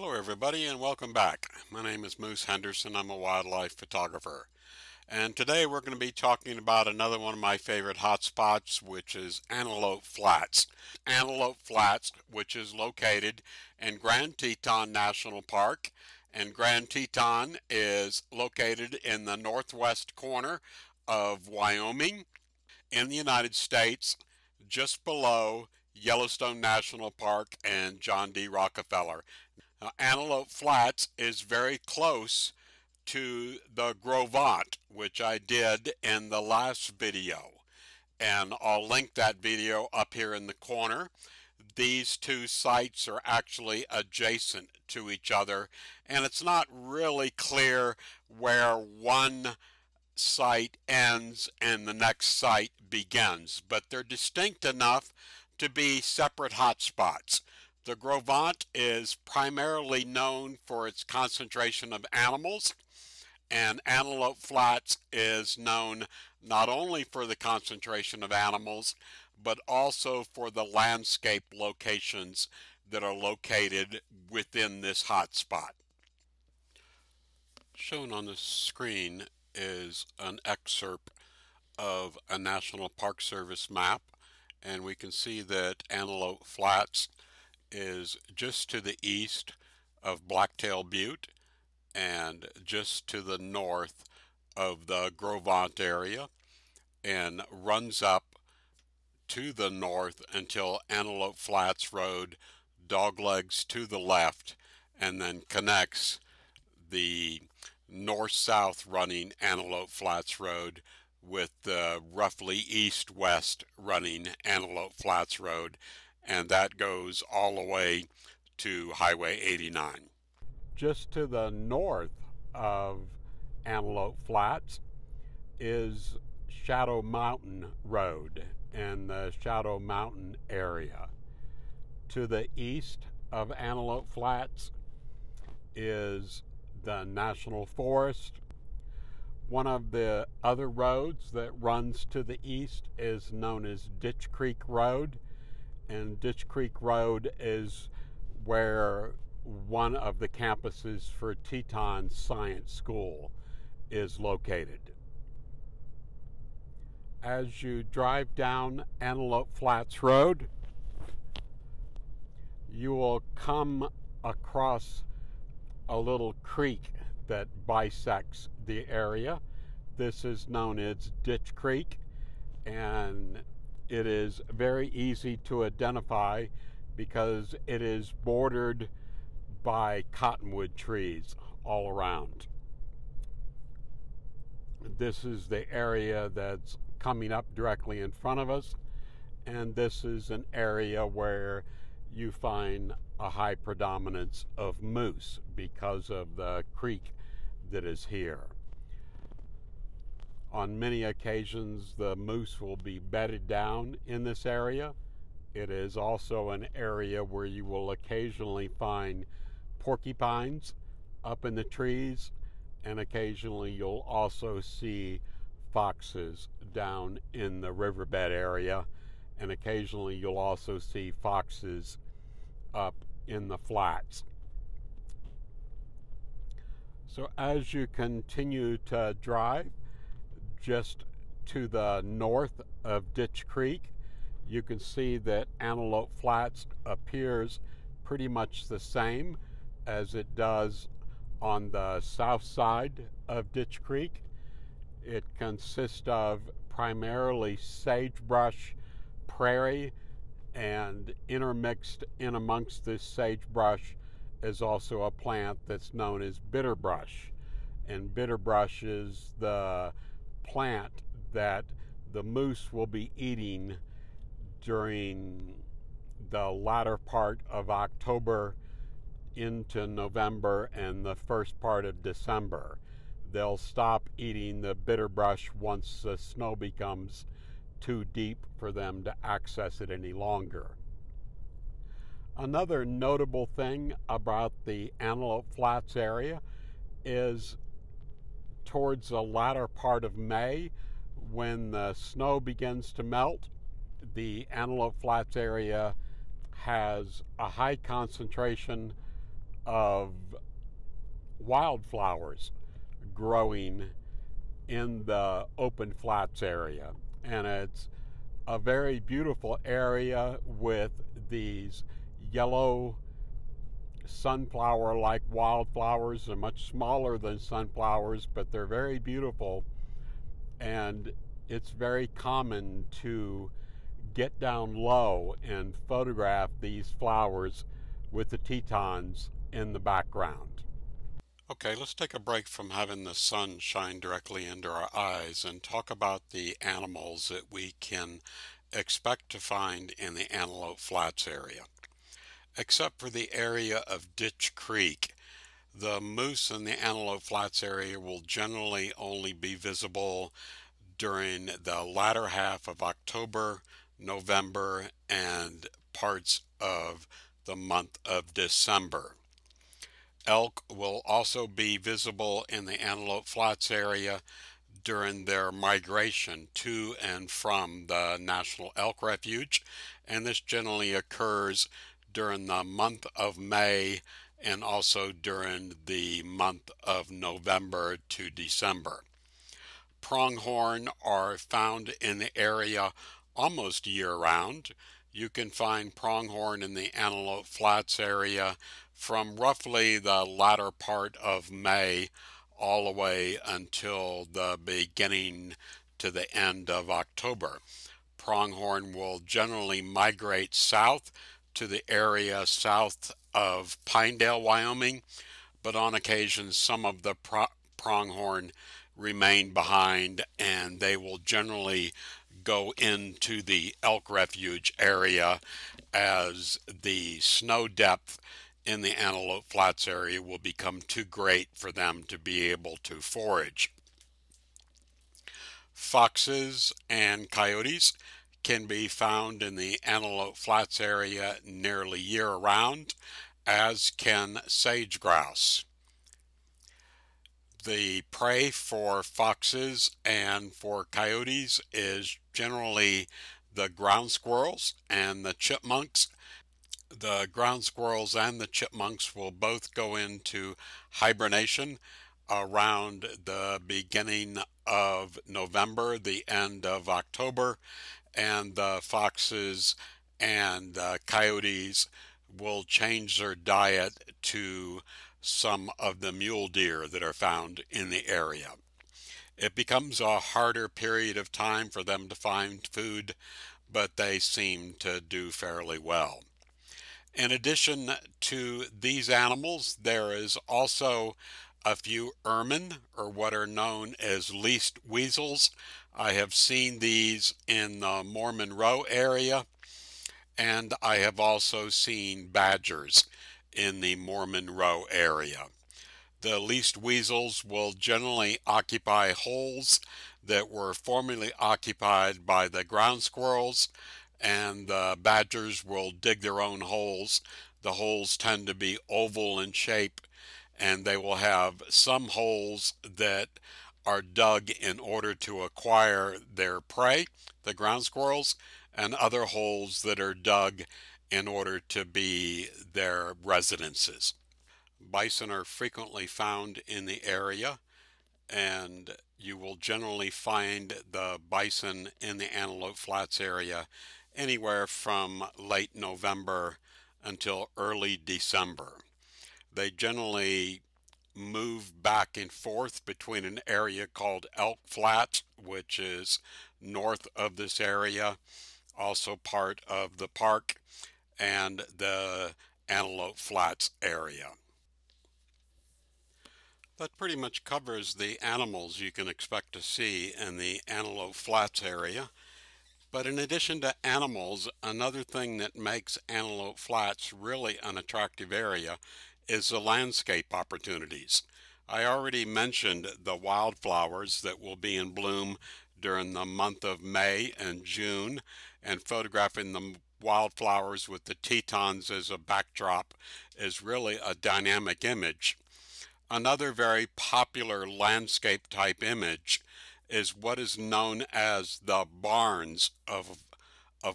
Hello everybody and welcome back. My name is Moose Henderson. I'm a wildlife photographer. And today we're going to be talking about another one of my favorite hot spots, which is Antelope Flats. Antelope Flats, which is located in Grand Teton National Park. And Grand Teton is located in the northwest corner of Wyoming in the United States, just below Yellowstone National Park and John D. Rockefeller. Now, Antelope Flats is very close to the Grovont, which I did in the last video, and I'll link that video up here in the corner. These two sites are actually adjacent to each other, and it's not really clear where one site ends and the next site begins, but they're distinct enough to be separate hotspots. The Grovont is primarily known for its concentration of animals, and Antelope Flats is known not only for the concentration of animals, but also for the landscape locations that are located within this hotspot. Shown on the screen is an excerpt of a National Park Service map, and we can see that Antelope Flats is just to the east of Blacktail Butte and just to the north of the Grovont area, and runs up to the north until Antelope Flats Road doglegs to the left and then connects the north-south running Antelope Flats Road with the roughly east-west running Antelope Flats Road, and that goes all the way to Highway 89. Just to the north of Antelope Flats is Shadow Mountain Road and the Shadow Mountain area. To the east of Antelope Flats is the National Forest. One of the other roads that runs to the east is known as Ditch Creek Road, and Ditch Creek Road is where one of the campuses for Teton Science School is located. As you drive down Antelope Flats Road, you will come across a little creek that bisects the area. This is known as Ditch Creek, and it is very easy to identify because it is bordered by cottonwood trees all around. This is the area that's coming up directly in front of us, and this is an area where you find a high predominance of moose because of the creek that is here. On many occasions, the moose will be bedded down in this area. It is also an area where you will occasionally find porcupines up in the trees, and occasionally you'll also see foxes down in the riverbed area, and occasionally you'll also see foxes up in the flats. So as you continue to drive, just to the north of Ditch Creek, you can see that Antelope Flats appears pretty much the same as it does on the south side of Ditch Creek. It consists of primarily sagebrush, prairie, and intermixed in amongst this sagebrush is also a plant that's known as bitterbrush. And bitterbrush is the plant that the moose will be eating during the latter part of October into November and the first part of December. They'll stop eating the bitterbrush once the snow becomes too deep for them to access it any longer. Another notable thing about the Antelope Flats area is towards the latter part of May, when the snow begins to melt, the Antelope Flats area has a high concentration of wildflowers growing in the open flats area, and it's a very beautiful area with these yellow sunflower like wildflowers. They're much smaller than sunflowers, but they're very beautiful, and it's very common to get down low and photograph these flowers with the Tetons in the background. Okay, let's take a break from having the sun shine directly into our eyes and talk about the animals that we can expect to find in the Antelope Flats area. Except for the area of Ditch Creek, the moose in the Antelope Flats area will generally only be visible during the latter half of October, November, and parts of the month of December. Elk will also be visible in the Antelope Flats area during their migration to and from the National Elk Refuge, and this generally occurs during the month of May and also during the month of November to December. Pronghorn are found in the area almost year-round. You can find pronghorn in the Antelope Flats area from roughly the latter part of May all the way until the beginning to the end of October. Pronghorn will generally migrate south to the area south of Pinedale, Wyoming, but on occasion some of the pronghorn remain behind, and they will generally go into the Elk Refuge area, as the snow depth in the Antelope Flats area will become too great for them to be able to forage. Foxes and coyotes can be found in the Antelope Flats area nearly year-round, as can sage grouse. The prey for foxes and for coyotes is generally the ground squirrels and the chipmunks. The ground squirrels and the chipmunks will both go into hibernation around the beginning of November, the end of October, and the foxes and the coyotes will change their diet to some of the mule deer that are found in the area. It becomes a harder period of time for them to find food, but they seem to do fairly well. In addition to these animals, there is also a few ermine, or what are known as least weasels. I have seen these in the Mormon Row area, and I have also seen badgers in the Mormon Row area. The least weasels will generally occupy holes that were formerly occupied by the ground squirrels, and the badgers will dig their own holes. The holes tend to be oval in shape, and they will have some holes that are dug in order to acquire their prey, the ground squirrels, and other holes that are dug in order to be their residences. Bison are frequently found in the area, and you will generally find the bison in the Antelope Flats area anywhere from late November until early December. They generally move back and forth between an area called Elk Flats, which is north of this area, also part of the park, and the Antelope Flats area. That pretty much covers the animals you can expect to see in the Antelope Flats area. But in addition to animals, another thing that makes Antelope Flats really an attractive area is the landscape opportunities. I already mentioned the wildflowers that will be in bloom during the month of May and June, and photographing the wildflowers with the Tetons as a backdrop is really a dynamic image. Another very popular landscape type image is what is known as the barns of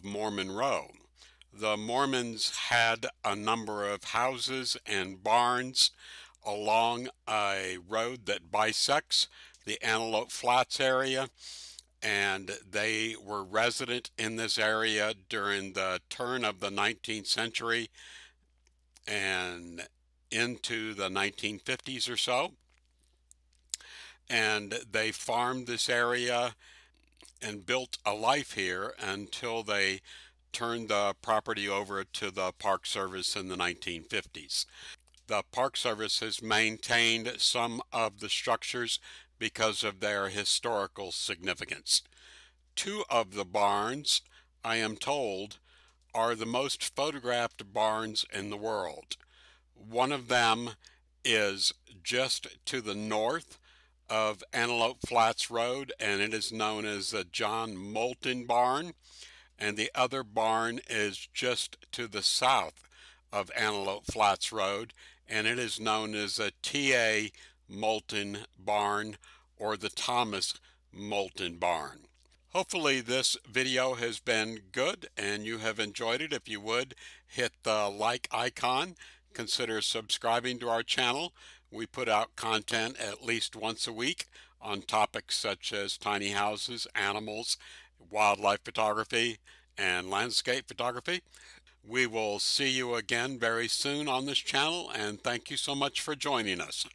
Mormon Row. The Mormons had a number of houses and barns along a road that bisects the Antelope Flats area, and they were resident in this area during the turn of the 19th century and into the 1950s or so. And they farmed this area and built a life here until they turned the property over to the Park Service in the 1950s. The Park Service has maintained some of the structures because of their historical significance. Two of the barns, I am told, are the most photographed barns in the world. One of them is just to the north of Antelope Flats Road, and it is known as the John Moulton Barn, and the other barn is just to the south of Antelope Flats Road, and it is known as the T.A. Moulton Barn or the Thomas Moulton Barn. Hopefully this video has been good and you have enjoyed it. If you would, hit the like icon. Consider subscribing to our channel. We put out content at least once a week on topics such as tiny houses, animals, wildlife photography, and landscape photography. We will see you again very soon on this channel, and thank you so much for joining us.